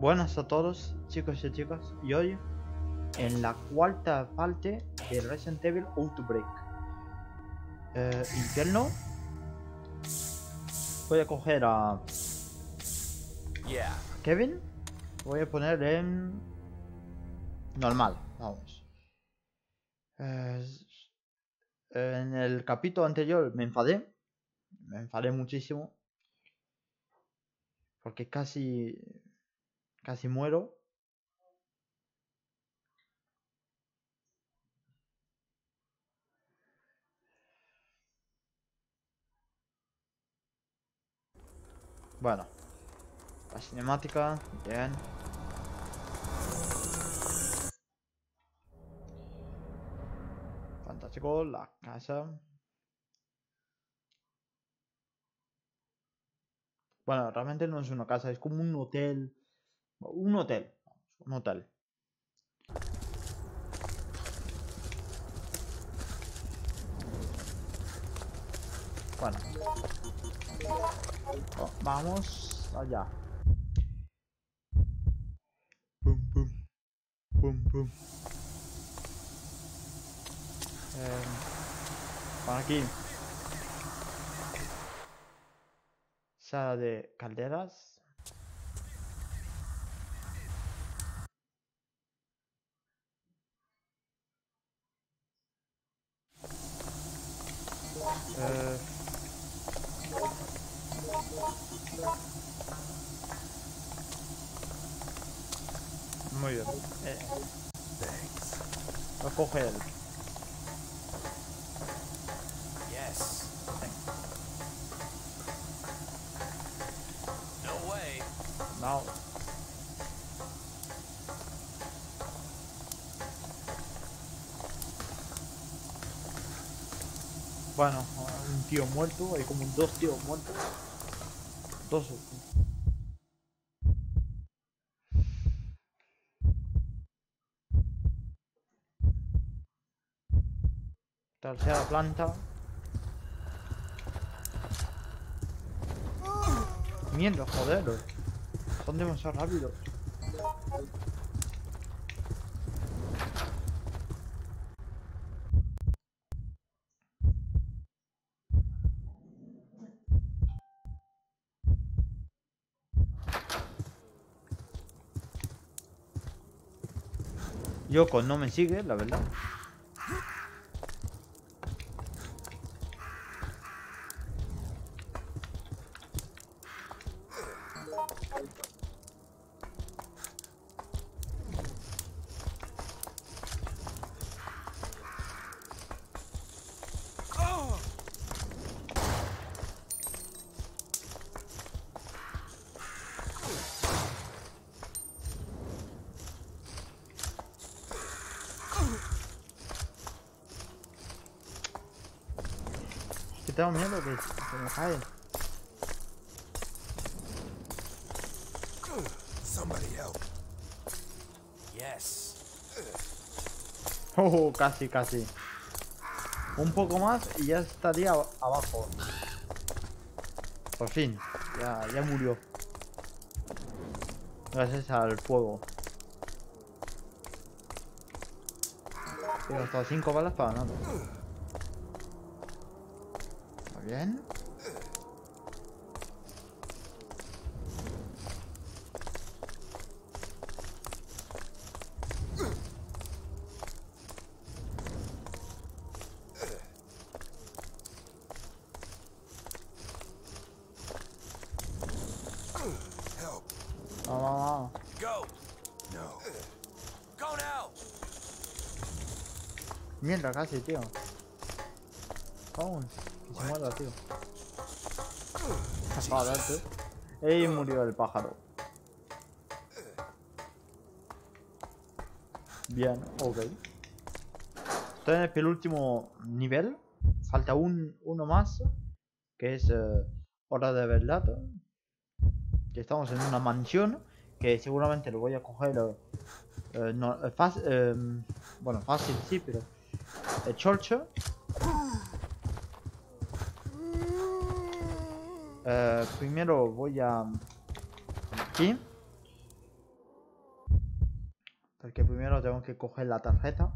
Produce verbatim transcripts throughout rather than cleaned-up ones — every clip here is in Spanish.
Buenas a todos, chicos y chicas, y hoy en la cuarta parte de Resident Evil Outbreak eh, Infierno. Voy a coger a Kevin. Voy a poner en normal, vamos. eh, En el capítulo anterior me enfadé Me enfadé muchísimo porque casi... Casi muero. Bueno, la cinemática, bien. Fantástico, la casa. Bueno, realmente no es una casa, es como un hotel. Un hotel, un hotel. Bueno, oh, vamos allá. Pum, pum, pum, pum. Eh, por aquí. Sala de calderas. Eh... Muy bien. Eh. Voy a coger. Yes. No way. No. Bueno, un tío muerto, hay como dos tíos muertos. Dos. Tercera planta. Mierda, joder. Son demasiado rápidos. Yoko no me sigue, la verdad. Tengo miedo que se me cae. Oh, casi, casi. Un poco más y ya estaría abajo. Por fin, ya, ya murió. Gracias al fuego. Pero hasta cinco balas para nada. Bien. Vamos, vamos. Mierda, casi, tío. Vamos. Que se muera, tío. Joder, tío. Y murió el pájaro. Bien, ok. Estoy en el penúltimo nivel. Falta un, uno más. Que es eh, Hora de Verdad. Que estamos en una mansión. Que seguramente lo voy a coger. Eh, no, eh, fácil, eh, bueno, fácil sí, pero. El Chorcho. Eh, primero voy a... Aquí. Porque primero tengo que coger la tarjeta.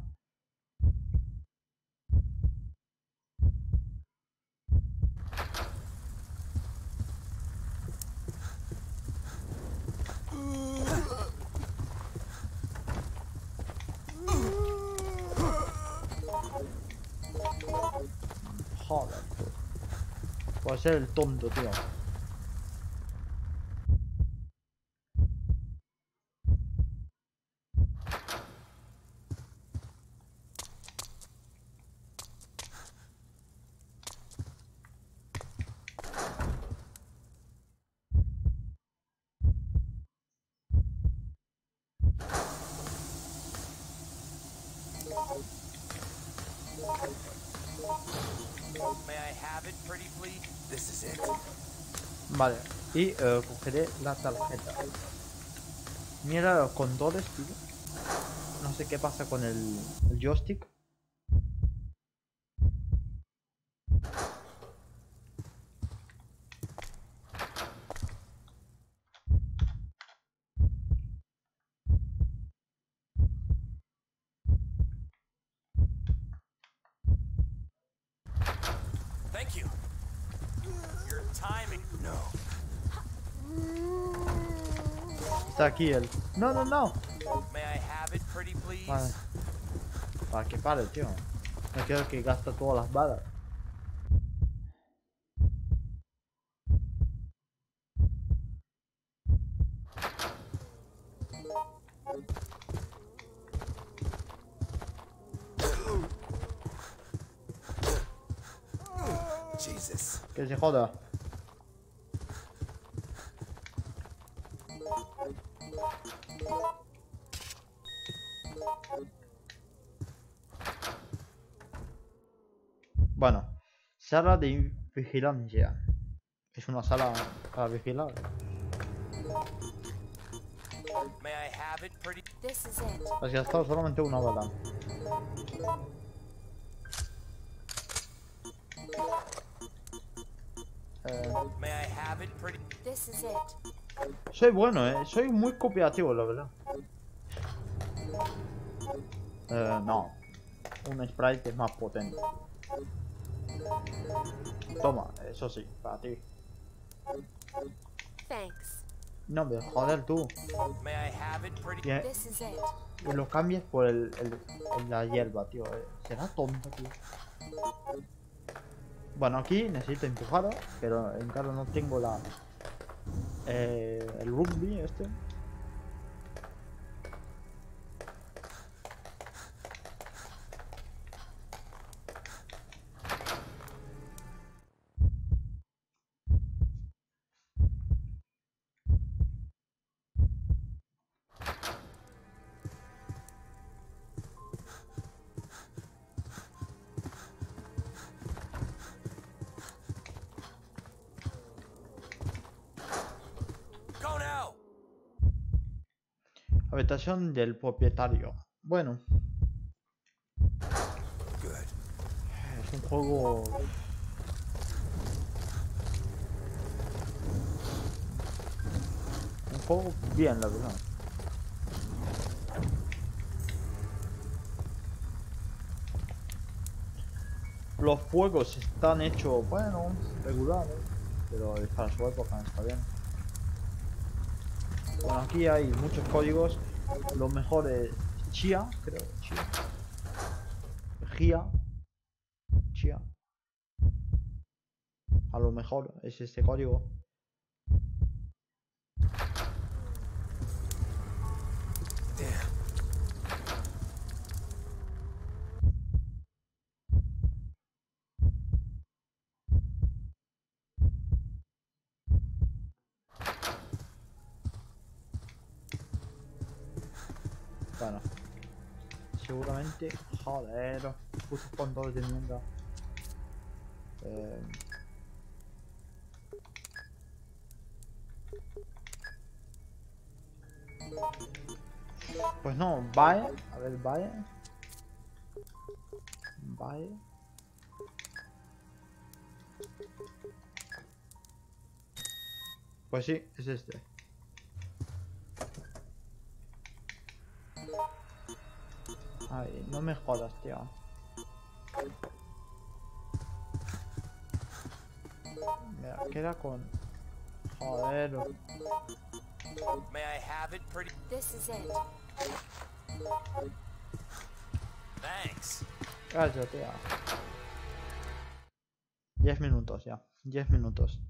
Joder, voy a ser el tonto, tío. Vale, y eh, cogeré la tarjeta. Mira los controles, tío. No sé qué pasa con el, el joystick. Está aquí él. No, no, no. Vale. Para que pare, tío. No quiero que gaste todas las balas. Que se joda. Bueno, sala de vigilancia. Es una sala a vigilar. Has gastado solamente una bala. Eh... Soy bueno, eh. Soy muy cooperativo, la verdad. Eh, no. Un sprite es más potente. Toma, eso sí, para ti. Thanks. No me joder tú. Y lo cambies por el, el, el la hierba, tío. Será tonto, tío. Bueno, aquí necesito empujar, pero en claro no tengo la eh, el rugby este. Habitación del propietario. Bueno, es un juego. Un juego bien, la verdad. Los juegos están hechos, bueno, regulares, pero para su época está bien. Bueno, aquí hay muchos códigos. Lo mejor es Chia, creo, Chia. Gia. Chia. A lo mejor es este código. Bueno, seguramente, joder, putos controles de mierda. Eh... Pues no, vaya, a ver, vaya, vaya. Pues sí, es este. Thank you. Ay, no me jodas, tío. Mira, queda con... Joder. May I have it pretty... This is it. Thanks. Calla, tío. diez minutos ya. diez minutos.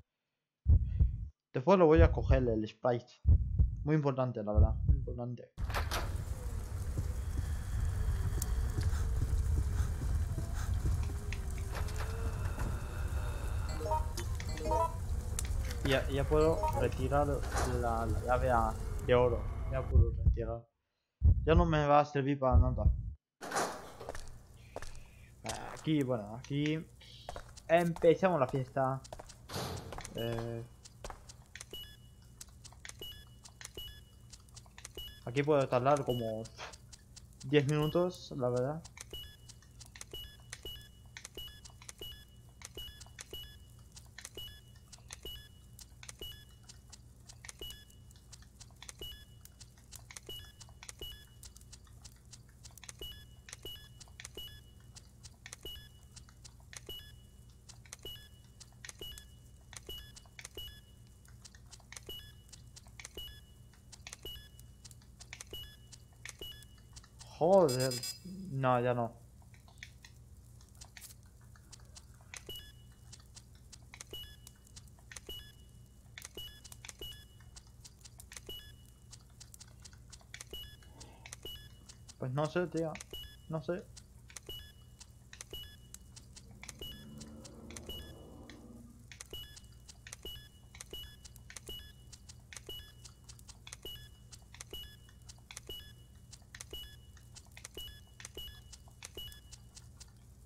Después lo voy a coger el sprite. Muy importante, la verdad. Muy importante. Ya, ya puedo retirar la, la llave a, de oro. Ya puedo retirar. Ya no me va a servir para nada. Aquí, bueno, aquí empezamos la fiesta. Eh... Aquí puedo tardar como diez minutos, la verdad. Joder, no, ya no. Pues no sé, tío. No sé.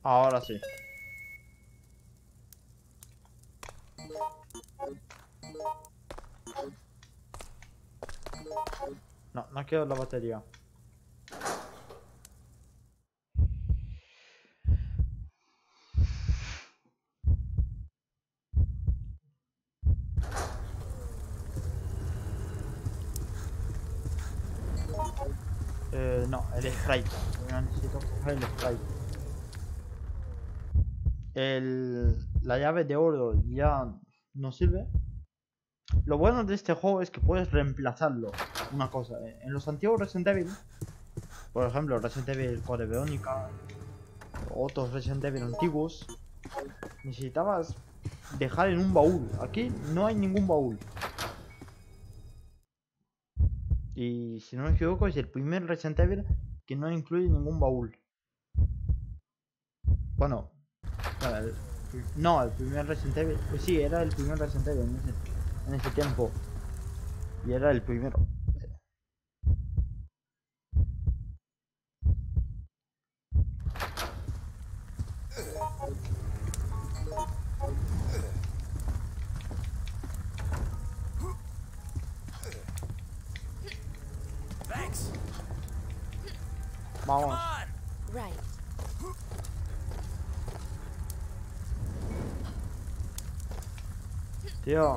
Ahora sí. No, no quiero la batería. Eh, no, el sprite. No necesito coger el sprite. El, la llave de oro ya no sirve. Lo bueno de este juego es que puedes reemplazarlo. Una cosa, eh, en los antiguos Resident Evil, por ejemplo Resident Evil Code Veronica, otros Resident Evil antiguos, necesitabas dejar en un baúl. Aquí no hay ningún baúl. Y si no me equivoco es el primer Resident Evil que no incluye ningún baúl. Bueno, El, no, el primer Resident Evil, pues sí, era el primer Resident Evil en ese, en ese tiempo. Y era el primero. Vamos. Tío,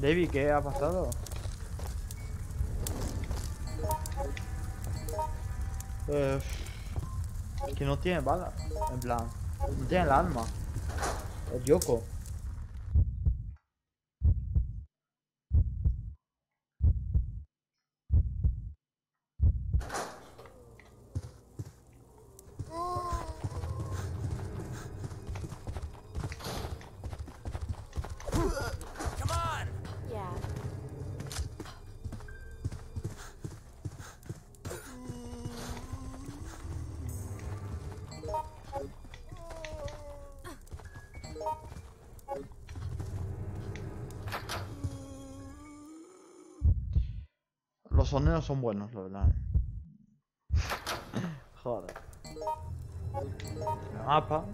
David, ¿qué ha pasado? Eh, que no tiene bala, en plan, no tiene el arma, el Yoko. Los sonidos son buenos, la verdad. Joder. El mapa,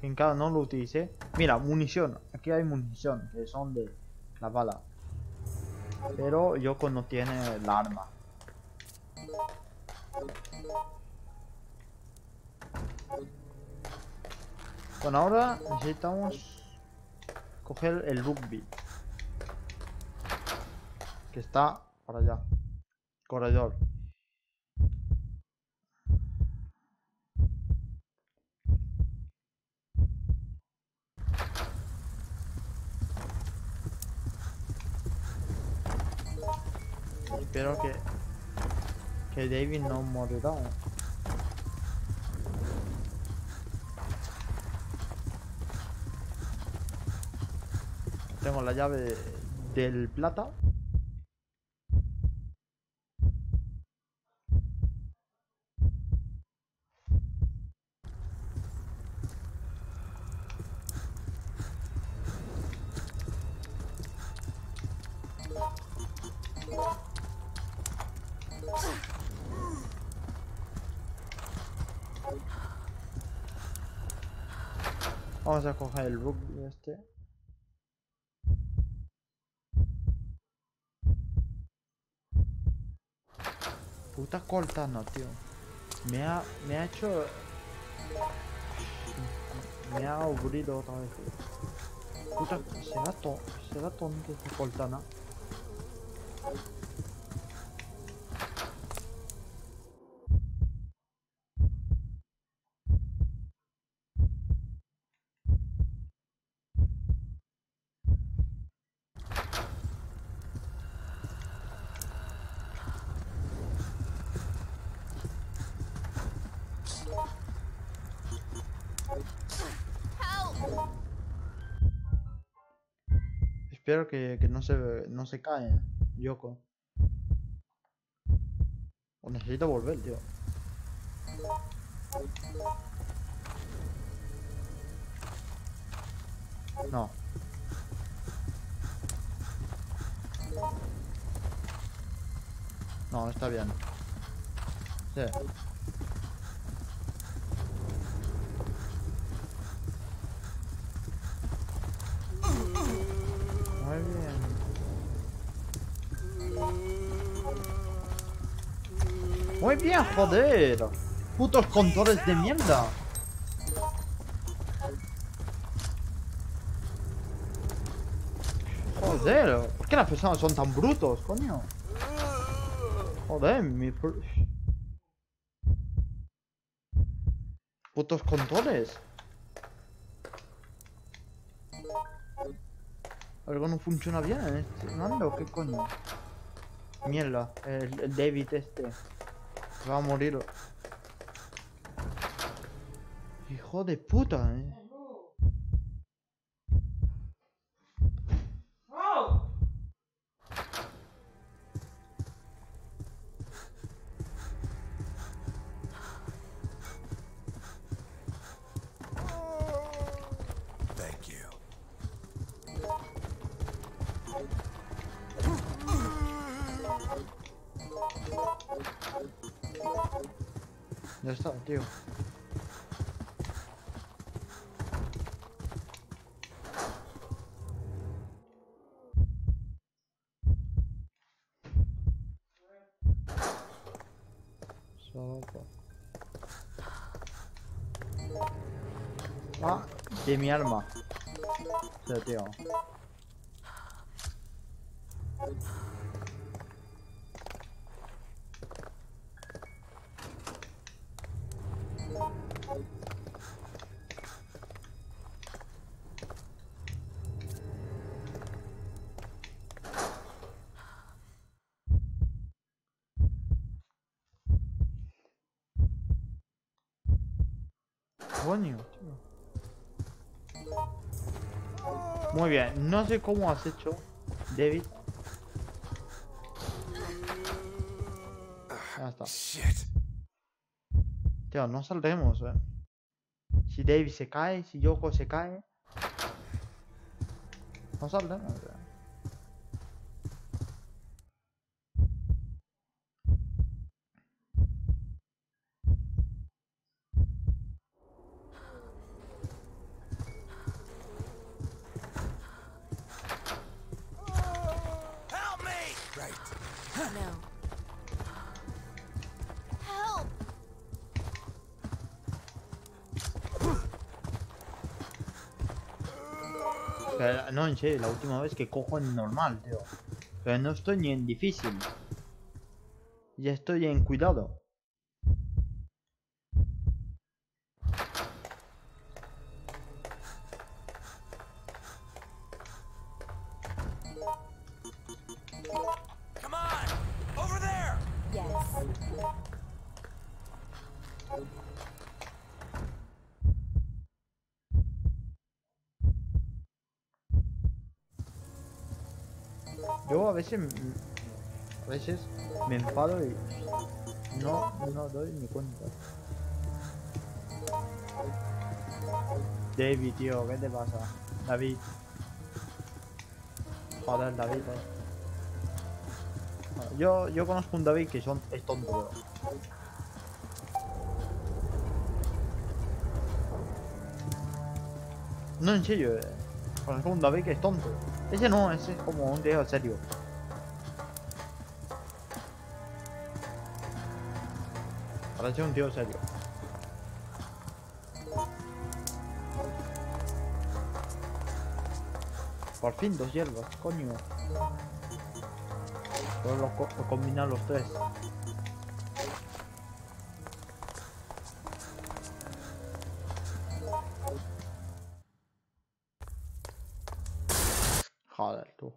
que en cada no lo utilicé. Mira, munición. Aquí hay munición, que son de la bala. Pero Yoko no tiene el arma. Bueno, ahora necesitamos coger el rugby. Que está para allá. Corredor. Espero que, que David no morirá. Tengo la llave del plata. Vamos a coger el rugby este. Puta Cortana, tío. Me ha, me ha hecho... Me ha aburrido otra vez. Puta, será tonto, será tonto esta Cortana. Espero que, que no se no se cae, Yoko. O necesito volver, tío. No. No, está bien. Sí. Muy bien, joder. Putos controles de mierda. Joder, ¿por qué las personas son tan brutos, coño? Joder, mi... Putos controles. Algo no funciona bien en este mando, ¿qué coño? Mierda, el, el David este va a morir. Hijo de puta, eh. Ya está, tío. Ah, de mi arma. Sí, tío. Muy bien, no sé cómo has hecho, David. Ya está. Tío, no saldremos, eh. Si David se cae, si Yoko se cae, no saldremos, eh. No, en serio, la última vez que cojo en normal, tío. Pero no estoy ni en difícil. Ya estoy en cuidado. Yo a veces a veces me enfado y no, no doy ni cuenta. David, tío, ¿qué te pasa? David. Joder, David, eh. Bueno, yo, yo conozco un David que son, es tonto. No, en serio, eh. Conozco un David que es tonto. Ese no, ese es como un tío serio. Parece un tío serio. Por fin dos hierbas, coño. Solo los co combinar los tres. Joder, tú.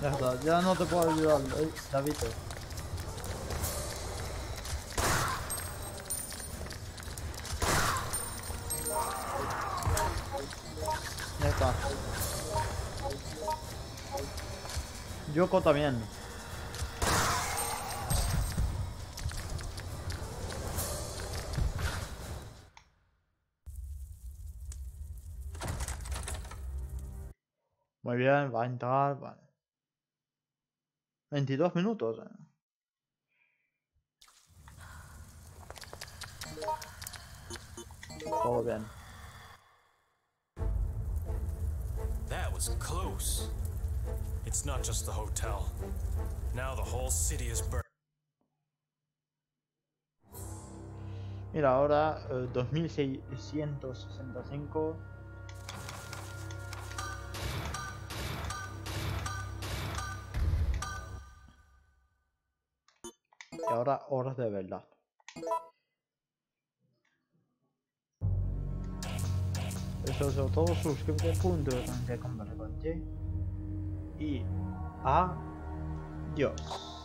Ya está, ya no te puedo ayudar, eh, David. Ya está. Yoko también. Muy bien, va a entrar, vale. veintidós minutos. Todo bien. That was close. It's not just the hotel. Now the whole city is burned. Mira, ahora eh, dos mil seiscientos sesenta y cinco. Y ahora horas de verdad. Eso es todo. Suscríbete punto de convertir y adiós.